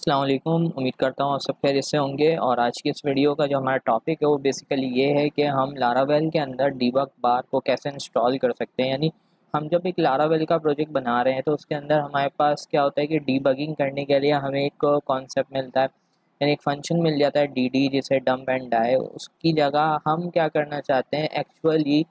अस्सलाम वालेकुम, उम्मीद करता हूँ आप सब खैरियत से होंगे। और आज की इस वीडियो का जो हमारा टॉपिक है वो बेसिकली ये है कि हम लारावेल के अंदर डीबग बार को कैसे इंस्टॉल कर सकते हैं। यानी हम जब एक लारावेल का प्रोजेक्ट बना रहे हैं तो उसके अंदर हमारे पास क्या होता है कि डीबगिंग करने के लिए हमें एक कॉन्सेप्ट मिलता है, यानी एक फंक्शन मिल जाता है डी जिसे डम्प एंड डाई। उसकी जगह हम क्या करना चाहते हैं, एक्चुअली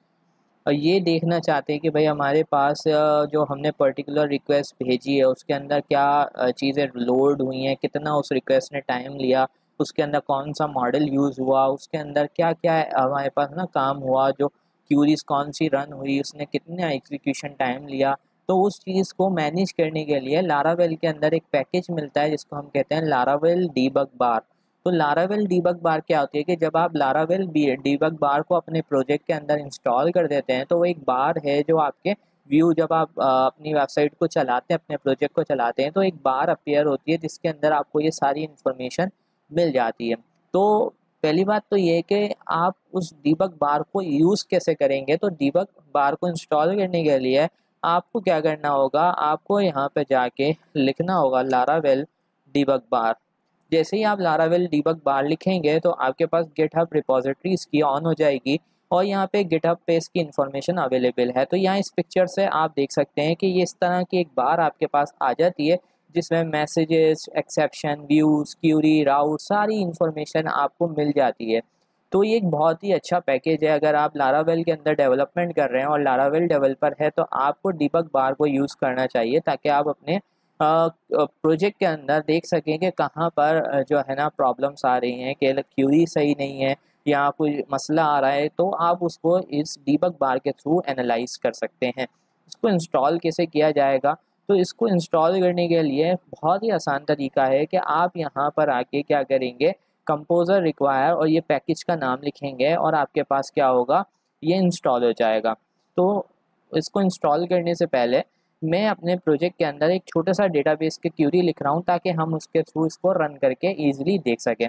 ये देखना चाहते हैं कि भाई हमारे पास जो हमने पर्टिकुलर रिक्वेस्ट भेजी है उसके अंदर क्या चीज़ें लोड हुई हैं, कितना उस रिक्वेस्ट ने टाइम लिया, उसके अंदर कौन सा मॉडल यूज़ हुआ, उसके अंदर क्या क्या हमारे पास ना काम हुआ, जो क्यूरीज कौन सी रन हुई, उसने कितना एग्जीक्यूशन टाइम लिया। तो उस चीज़ को मैनेज करने के लिए लारावेल के अंदर एक पैकेज मिलता है जिसको हम कहते हैं लारावेल डीबग बार। तो लारावेल डीबग बार क्या होती है कि जब आप लारावेल डीबग बार को अपने प्रोजेक्ट के अंदर इंस्टॉल कर देते हैं तो वो एक बार है जो आपके व्यू, जब आप अपनी वेबसाइट को चलाते हैं, अपने प्रोजेक्ट को चलाते हैं तो एक बार अपीयर होती है जिसके अंदर आपको ये सारी इन्फॉर्मेशन मिल जाती है। तो पहली बात तो ये है कि आप उस डीबग बार को यूज़ कैसे करेंगे। तो डीबग बार को इंस्टॉल करने के लिए आपको क्या करना होगा, आपको यहाँ पर जाके लिखना होगा लारावेल डीबग बार। जैसे ही आप लारावेल डीबग बार लिखेंगे तो आपके पास गिटहब रिपोजिटरी इसकी ऑन हो जाएगी और यहाँ पे गिटहब पे इसकी इन्फॉर्मेशन अवेलेबल है। तो यहाँ इस पिक्चर से आप देख सकते हैं कि ये इस तरह की एक बार आपके पास आ जाती है जिसमें messages, exception, views, query, route सारी इन्फॉर्मेशन आपको मिल जाती है। तो ये एक बहुत ही अच्छा पैकेज है। अगर आप लारावेल के अंदर डेवलपमेंट कर रहे हैं और लारावेल डेवलपर है तो आपको डीबग बार को यूज़ करना चाहिए ताकि आप अपने प्रोजेक्ट के अंदर देख सकें कि कहाँ पर जो है ना प्रॉब्लम्स आ रही हैं, कि क्यूरी सही नहीं है या कोई मसला आ रहा है, तो आप उसको इस डीबग बार के थ्रू एनालाइज कर सकते हैं। इसको इंस्टॉल कैसे किया जाएगा, तो इसको इंस्टॉल करने के लिए बहुत ही आसान तरीका है कि आप यहाँ पर आके क्या करेंगे, कंपोजर रिक्वायर और ये पैकेज का नाम लिखेंगे और आपके पास क्या होगा, ये इंस्टॉल हो जाएगा। तो इसको इंस्टॉल करने से पहले मैं अपने प्रोजेक्ट के अंदर एक छोटा सा डेटाबेस की क्यूरी लिख रहा हूँ ताकि हम उसके थ्रू इसको रन करके ईजिली देख सकें।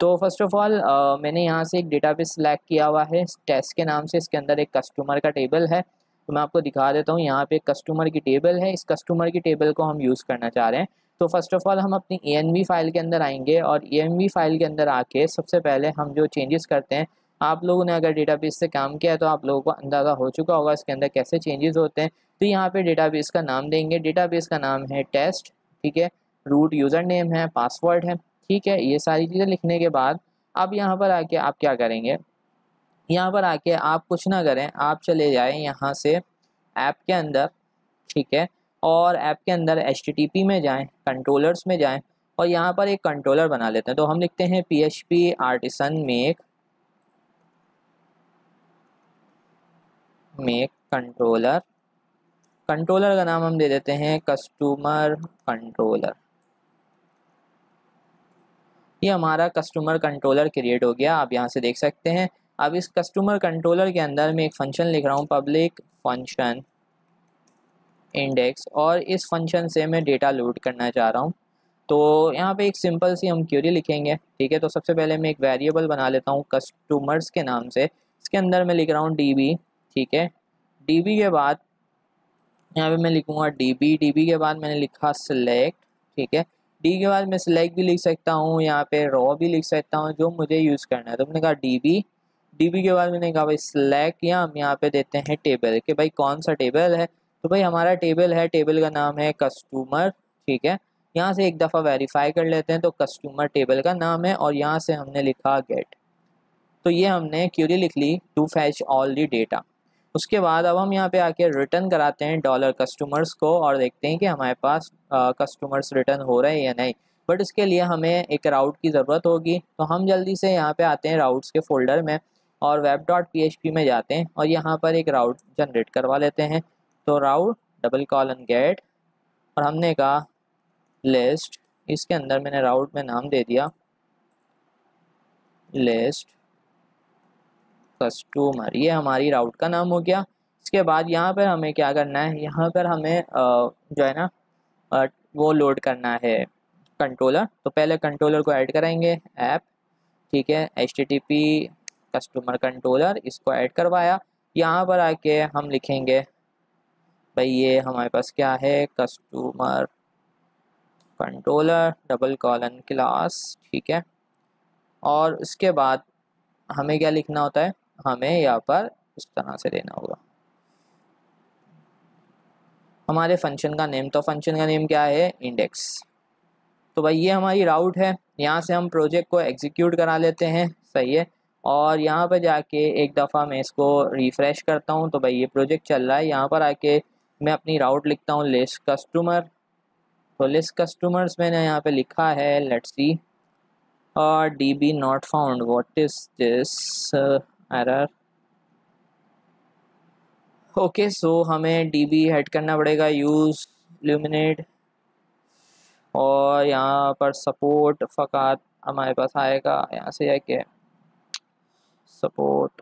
तो फर्स्ट ऑफ ऑल मैंने यहाँ से एक डेटाबेस सेलेक्ट किया हुआ है टेस्ट के नाम से। इसके अंदर एक कस्टमर का टेबल है, तो मैं आपको दिखा देता हूँ। यहाँ पे कस्टमर की टेबल है, इस कस्टमर की टेबल को हम यूज़ करना चाह रहे हैं। तो फर्स्ट ऑफ ऑल हम अपनी ANV फाइल के अंदर आएंगे और ANV फाइल के अंदर आके सबसे पहले हम जो चेंजेस करते हैं, आप लोगों ने अगर डेटाबेस से काम किया है तो आप लोगों को अंदाज़ा हो चुका होगा इसके अंदर कैसे चेंजेस होते हैं। तो यहाँ पे डेटाबेस का नाम देंगे, डेटाबेस का नाम है टेस्ट, ठीक है, रूट यूज़र नेम है, पासवर्ड है, ठीक है। ये सारी चीज़ें लिखने के बाद अब यहाँ पर आके आप क्या करेंगे, यहाँ पर आके आप कुछ ना करें, आप चले जाएँ यहाँ से ऐप के अंदर, ठीक है, और ऐप के अंदर HTTP में जाएँ, कंट्रोलर्स में जाएँ और यहाँ पर एक कंट्रोलर बना लेते हैं। तो हम लिखते हैं PHP artisan make controller. Controller का नाम हम दे देते हैं कस्टमर कंट्रोलर। ये हमारा कस्टमर कंट्रोलर क्रिएट हो गया, आप यहाँ से देख सकते हैं। अब इस कस्टमर कंट्रोलर के अंदर मैं एक फंक्शन लिख रहा हूँ, पब्लिक फंक्शन इंडेक्स, और इस फंक्शन से मैं डेटा लोड करना चाह रहा हूँ। तो यहाँ पे एक सिंपल सी हम क्यूरी लिखेंगे, ठीक है। तो सबसे पहले मैं एक वेरिएबल बना लेता हूँ कस्टमर्स के नाम से, इसके अंदर मैं लिख रहा हूँ DB, ठीक है। DB के बाद यहाँ पे मैं लिखूँगा DB, DB के बाद मैंने लिखा सिलेक्ट, ठीक है। D के बाद मैं सिलेक्ट भी लिख सकता हूँ, यहाँ पे रॉ भी लिख सकता हूँ, जो मुझे यूज़ करना है। तो मैंने कहा DB के बाद मैंने कहा भाई सिलेक्ट, या हम यहाँ पे देते हैं टेबल कि भाई कौन सा टेबल है। तो भाई हमारा टेबल है, टेबल का नाम है कस्टमर, ठीक है। यहाँ से एक दफ़ा वेरीफाई कर लेते हैं, तो कस्टमर टेबल का नाम है और यहाँ से हमने लिखा गेट। तो ये हमने क्यूरी लिख ली to fetch all the data. उसके बाद अब हम यहाँ पे आके रिटर्न कराते हैं डॉलर कस्टमर्स को और देखते हैं कि हमारे पास कस्टमर्स रिटर्न हो रहे हैं या नहीं। बट इसके लिए हमें एक राउट की ज़रूरत होगी, तो हम जल्दी से यहाँ पे आते हैं राउट्स के फोल्डर में और web.php में जाते हैं और यहाँ पर एक राउट जनरेट करवा लेते हैं। तो राउट _get और हमने कहा लिस्ट, इसके अंदर मैंने राउट में नाम दे दिया लिस्ट कस्टमर, ये हमारी राउट का नाम हो गया। इसके बाद यहाँ पर हमें क्या करना है, यहाँ पर हमें जो है ना वो लोड करना है कंट्रोलर। तो पहले कंट्रोलर को ऐड कराएंगे ऐप, ठीक है, HTTP कस्टमर कंट्रोलर, इसको ऐड करवाया। यहाँ पर आके हम लिखेंगे भाई ये हमारे पास क्या है, customer controller double colon class, ठीक है। और उसके बाद हमें क्या लिखना होता है, हमें यहाँ पर इस तरह से देना होगा हमारे फंक्शन का नेम। तो फंक्शन का नेम क्या है, इंडेक्स। तो भाई ये हमारी राउट है, यहाँ से हम प्रोजेक्ट को एग्जीक्यूट करा लेते हैं, सही है। और यहाँ पर जाके एक दफ़ा मैं इसको रिफ़्रेश करता हूँ, तो भाई ये प्रोजेक्ट चल रहा है। यहाँ पर आके मैं अपनी राउट लिखता हूँ लिस्ट कस्टमर, तो लिस्ट कस्टमर्स मैंने यहाँ पे लिखा है, लेट्स सी, और DB not found, what is this error. Okay so हमें DB हेड करना पड़ेगा, यूज़ ल्यूमिनेट, और यहाँ पर सपोर्ट फ़कात हमारे पास आएगा, यहाँ से आके सपोर्ट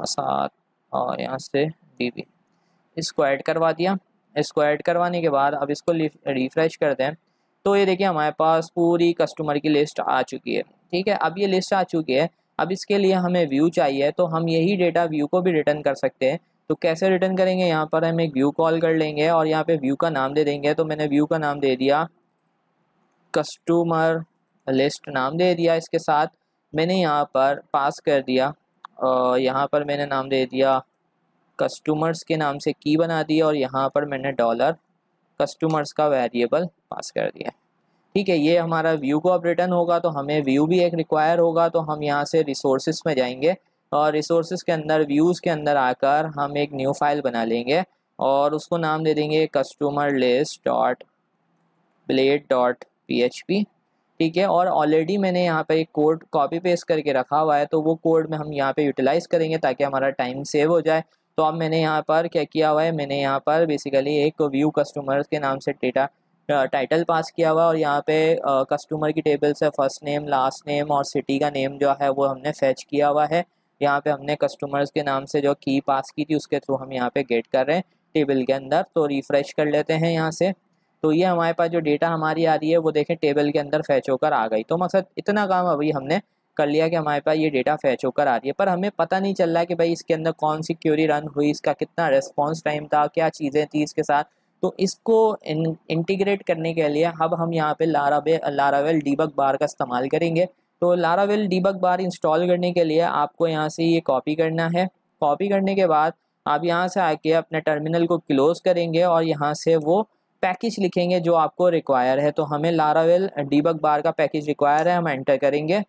फसाद, और यहाँ से DB, इसको ऐड करवा दिया। इसको ऐड करवाने के बाद अब इसको रिफ़्रेश करते हैं, तो ये देखिए हमारे पास पूरी कस्टमर की लिस्ट आ चुकी है, ठीक है। अब ये लिस्ट आ चुकी है, अब इसके लिए हमें व्यू चाहिए, तो हम यही डेटा व्यू को भी रिटर्न कर सकते हैं। तो कैसे रिटर्न करेंगे, यहाँ पर हम एक व्यू कॉल कर लेंगे और यहाँ पे व्यू का नाम दे देंगे। तो मैंने व्यू का नाम दे दिया कस्टमर लिस्ट नाम दे दिया, इसके साथ मैंने यहाँ पर पास कर दिया, और यहाँ पर मैंने नाम दे दिया कस्टमर्स के नाम से की बना दी, और यहाँ पर मैंने डॉलर कस्टमर्स का वेरिएबल पास कर दिया, ठीक है। ये हमारा व्यू को अब रिटर्न होगा, तो हमें व्यू भी एक रिक्वायर होगा। तो हम यहाँ से रिसोर्सेस में जाएंगे और रिसोर्सेस के अंदर व्यूज़ के अंदर आकर हम एक न्यू फाइल बना लेंगे और उसको नाम दे देंगे customer list dot blade dot PHP, ठीक है। और ऑलरेडी मैंने यहाँ पर एक कोड कॉपी पेस्ट करके रखा हुआ है, तो वो कोड में हम यहाँ पर यूटिलाइज़ करेंगे ताकि हमारा टाइम सेव हो जाए। तो अब मैंने यहाँ पर क्या किया हुआ है, मैंने यहाँ पर बेसिकली एक व्यू कस्टमर्स के नाम से डेटा टाइटल पास किया हुआ, और यहाँ पे कस्टमर की टेबल से फर्स्ट नेम लास्ट नेम और सिटी का नेम जो है वो हमने फेच किया हुआ है। यहाँ पे हमने कस्टमर्स के नाम से जो की पास की थी उसके थ्रू हम यहाँ पे गेट कर रहे हैं टेबल के अंदर। तो रिफ़्रेश कर लेते हैं यहाँ से, तो ये हमारे पास जो डेटा हमारी आ रही है वो देखें टेबल के अंदर फेच होकर आ गई। तो मकसद इतना काम अभी हमने कर लिया कि हमारे पास ये डेटा फेच होकर आ रही है, पर हमें पता नहीं चल रहा है कि भाई इसके अंदर कौन सी क्वेरी रन हुई, इसका कितना रिस्पांस टाइम था, क्या चीज़ें थी इसके साथ। तो इसको इंटीग्रेट करने के लिए अब हम यहाँ पे लारावेल डीबग बार का इस्तेमाल करेंगे। तो लारावेल डीबग बार इंस्टॉल करने के लिए आपको यहाँ से ये कॉपी करना है। कॉपी करने के बाद आप यहाँ से आके अपने टर्मिनल को क्लोज करेंगे और यहाँ से वो पैकेज लिखेंगे जो आपको रिक्वायर है। तो हमें लारावेल डीबग बार का पैकेज रिक्वायर है, हम एंटर करेंगे।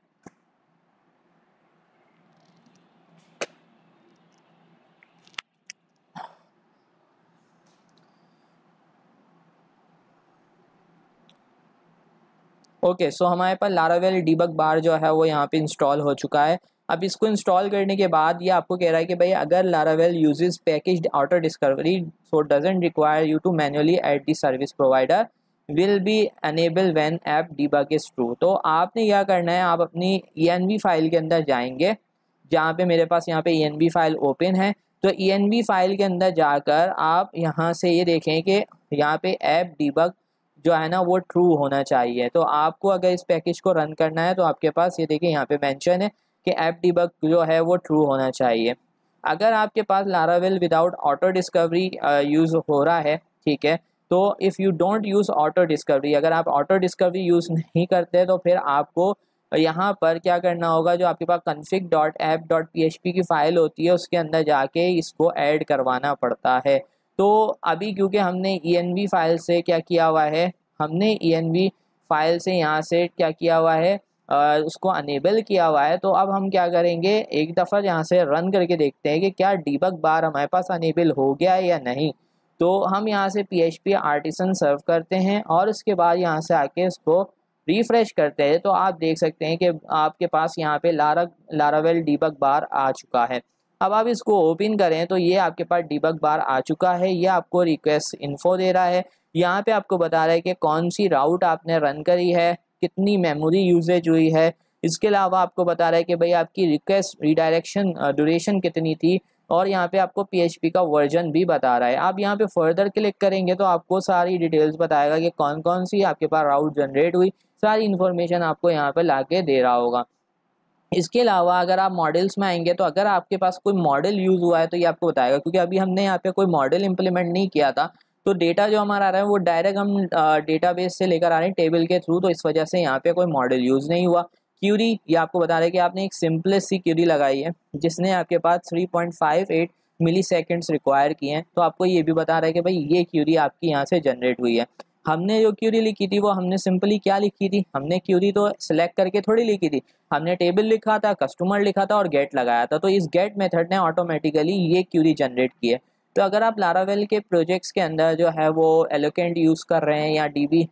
ओके सो हमारे पास लारावेल डीबग बार जो है वो यहाँ पे इंस्टॉल हो चुका है। अब इसको इंस्टॉल करने के बाद ये आपको कह रहा है कि भाई अगर Laravel uses package auto discovery so doesn't require you to manually add the service provider will be enable when app debug is true. तो आपने क्या करना है, आप अपनी ENV फाइल के अंदर जाएंगे, जहाँ पे मेरे पास यहाँ पे ENV फाइल ओपन है। तो ENV फाइल के अंदर जाकर आप यहाँ से ये देखें कि यहाँ पे ऐप डीबग जो है ना वो ट्रू होना चाहिए। तो आपको अगर इस पैकेज को रन करना है तो आपके पास ये देखिए यहाँ पे मेंशन है कि ऐप डीबग जो है वो ट्रू होना चाहिए। अगर आपके पास Laravel without auto discovery use हो रहा है, ठीक है, तो if you don't use auto discovery, अगर आप ऑटो डिस्कवरी यूज़ नहीं करते तो फिर आपको यहाँ पर क्या करना होगा, जो आपके पास config.app.php की फ़ाइल होती है उसके अंदर जाके इसको ऐड करवाना पड़ता है। तो अभी क्योंकि हमने ENV फाइल से क्या किया हुआ है, हमने ENV फाइल से यहाँ से क्या किया हुआ है, उसको अनेबल किया हुआ है। तो अब हम क्या करेंगे, एक दफ़ा यहाँ से रन करके देखते हैं कि क्या डीबग बार हमारे पास अनेबल हो गया है या नहीं। तो हम यहाँ से PHP आर्टिसन सर्व करते हैं और उसके बाद यहाँ से आके उसको रिफ़्रेश करते हैं। तो आप देख सकते हैं कि आपके पास यहाँ पे लारावेल डीबग बार आ चुका है। अब आप इसको ओपन करें तो ये आपके पास डीबग बार आ चुका है। ये आपको रिक्वेस्ट इन्फो दे रहा है, यहाँ पे आपको बता रहा है कि कौन सी राउट आपने रन करी है, कितनी मेमोरी यूजेज हुई है। इसके अलावा आपको बता रहा है कि भाई आपकी रिक्वेस्ट रिडायरेक्शन ड्यूरेशन कितनी थी, और यहाँ पे आपको PHP का वर्जन भी बता रहा है। आप यहाँ पे फर्दर क्लिक करेंगे तो आपको सारी डिटेल्स बताएगा कि कौन कौन सी आपके पास राउट जनरेट हुई, सारी इन्फॉर्मेशन आपको यहाँ पे ला के दे रहा होगा। इसके अलावा अगर आप मॉडल्स में आएंगे तो अगर आपके पास कोई मॉडल यूज़ हुआ है तो ये आपको बताएगा, क्योंकि अभी हमने यहाँ पे कोई मॉडल इम्प्लीमेंट नहीं किया था। तो डेटा जो हमारा आ रहा है वो डायरेक्ट हम डेटाबेस से लेकर आ रहे हैं टेबल के थ्रू, तो इस वजह से यहाँ पे कोई मॉडल यूज़ नहीं हुआ। क्यूरी ये आपको बता रहे हैं कि आपने एक सिंपलेस्ट सी क्यूरी लगाई है जिसने आपके पास 3.58 मिली सेकेंड्स रिक्वायर किए हैं, तो आपको ये भी बता रहा है कि भाई ये क्यूरी आपकी यहाँ से जनरेट हुई है। हमने जो क्यूरी लिखी थी वो हमने सिंपली क्या लिखी थी, हमने क्यूरी तो सिलेक्ट करके थोड़ी लिखी थी, हमने टेबल लिखा था, कस्टमर लिखा था और गेट लगाया था। तो इस गेट मेथड ने ऑटोमेटिकली ये क्यूरी जनरेट की है। तो अगर आप लारावेल के प्रोजेक्ट्स के अंदर जो है वो एलोकेंट यूज़ कर रहे हैं या डीबी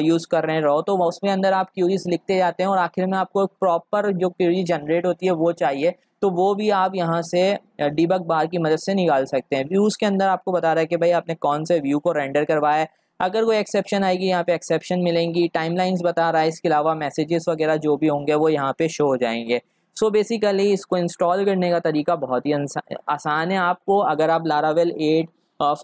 यूज़ कर रहे हैं रहो, तो उसमें अंदर आप क्यूरीज लिखते जाते हैं और आखिर में आपको प्रॉपर जो क्यूरी जनरेट होती है वो चाहिए, तो वो भी आप यहाँ से डीबग बार की मदद से निकाल सकते हैं। व्यूज़ के अंदर आपको बता रहा है कि भाई आपने कौन से व्यू को रेंडर करवाया है, अगर कोई एक्सेप्शन आएगी यहाँ पे एक्सेप्शन मिलेंगी, टाइमलाइंस बता रहा है, इसके अलावा मैसेजेस वगैरह जो भी होंगे वो यहाँ पे शो हो जाएंगे। सो बेसिकली इसको इंस्टॉल करने का तरीका बहुत ही आसान है। आपको अगर आप लारावेल 8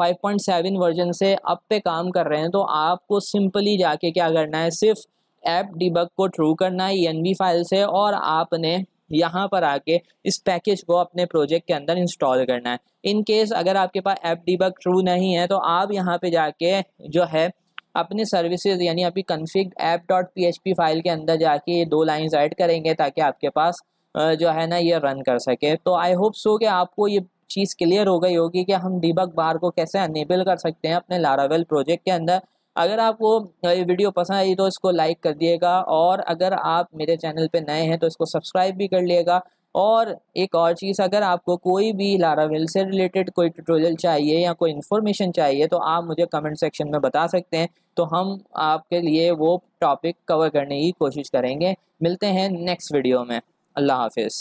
5.7 वर्जन से अप पे काम कर रहे हैं तो आपको सिंपली जाके क्या करना है, सिर्फ ऐप डीबग को थ्रू करना है ENV फाइल से, और आपने यहाँ पर आके इस पैकेज को अपने प्रोजेक्ट के अंदर इंस्टॉल करना है। इन केस अगर आपके पास ऐप डीबग थ्रू नहीं है तो आप यहाँ पे जाके जो है अपने सर्विसेज यानी आपकी कन्फिग app.php फाइल के अंदर जाके ये 2 लाइंस ऐड करेंगे ताकि आपके पास जो है ना ये रन कर सके। तो आई होप सो कि आपको ये चीज़ क्लियर हो गई होगी कि हम डीबग बार को कैसे एनेबल कर सकते हैं अपने लारावेल प्रोजेक्ट के अंदर। अगर आपको ये वीडियो पसंद आई तो इसको लाइक कर दिएगा, और अगर आप मेरे चैनल पे नए हैं तो इसको सब्सक्राइब भी कर लिएगा। और एक और चीज़, अगर आपको कोई भी लारावेल से रिलेटेड कोई ट्यूटोरियल चाहिए या कोई इन्फॉर्मेशन चाहिए तो आप मुझे कमेंट सेक्शन में बता सकते हैं, तो हम आपके लिए वो टॉपिक कवर करने की कोशिश करेंगे। मिलते हैं नेक्स्ट वीडियो में। अल्लाह हाफिज़।